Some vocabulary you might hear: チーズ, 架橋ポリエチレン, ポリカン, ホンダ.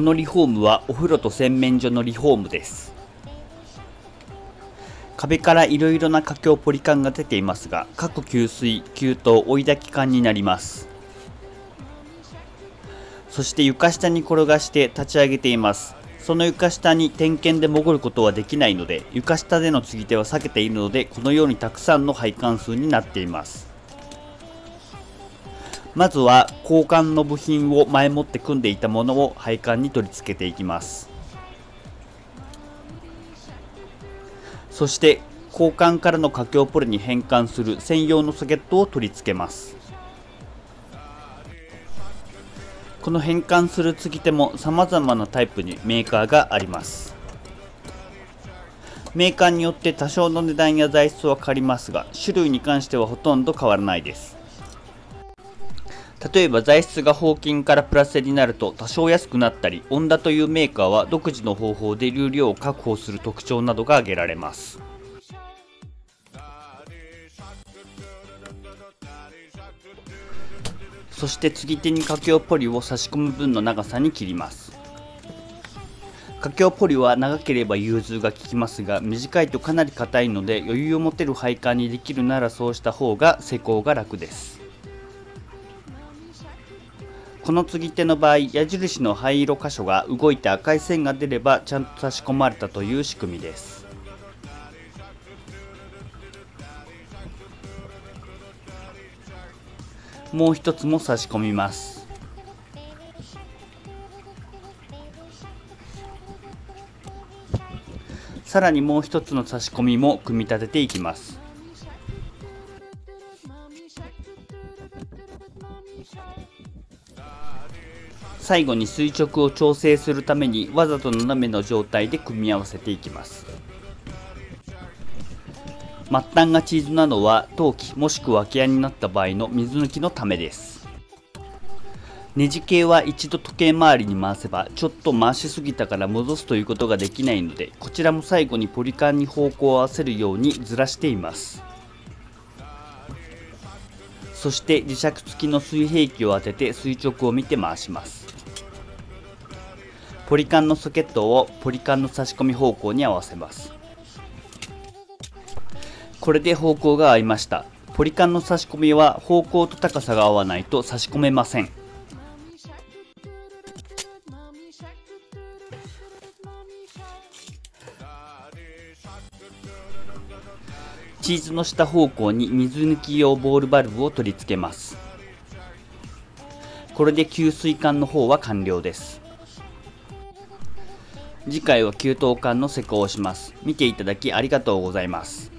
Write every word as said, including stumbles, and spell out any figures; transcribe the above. このリフォームはお風呂と洗面所のリフォームです。壁からいろいろな架橋ポリ管が出ていますが、各給水、給湯、追い炊き管になります。そして床下に転がして立ち上げています。その床下に点検で潜ることはできないので、床下での継ぎ手は避けているので、このようにたくさんの配管数になっています。まずは交換の部品を前もって組んでいたものを配管に取り付けていきます。そして交換からの架橋ポリに変換する専用のソケットを取り付けます。この変換する継ぎ手も様々なタイプにメーカーがあります。メーカーによって多少の値段や材質は変わりますが、種類に関してはほとんど変わらないです。例えば材質が合金からプラスになると多少安くなったり、ホンダというメーカーは独自の方法で流量を確保する特徴などが挙げられます。そして継ぎ手に架橋ポリを差し込む分の長さに切ります。架橋ポリは長ければ融通が利きますが、短いとかなり硬いので、余裕を持てる配管にできるならそうした方が施工が楽です。この継ぎ手の場合、矢印の灰色箇所が動いて赤い線が出ればちゃんと差し込まれたという仕組みです。もう一つも差し込みます。さらにもう一つの差し込みも組み立てていきます。最後に垂直を調整するためにわざと斜めの状態で組み合わせていきます。末端がチーズなどは陶器もしくは空き家になった場合の水抜きのためです。ネジ系は一度時計回りに回せばちょっと回しすぎたから戻すということができないので、こちらも最後にポリカンに方向を合わせるようにずらしています。そして磁石付きの水平器を当てて垂直を見て回します。ポリカンのソケットをポリカンの差し込み方向に合わせます。これで方向が合いました。ポリカンの差し込みは方向と高さが合わないと差し込めません。チーズの下方向に水抜き用ボールバルブを取り付けます。これで給水管の方は完了です。次回は給湯管の施工をします。見ていただきありがとうございます。